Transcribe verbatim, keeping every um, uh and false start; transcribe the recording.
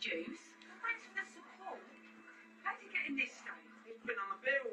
Juice, thanks for the support. How did you get in this state? You've been on the bill.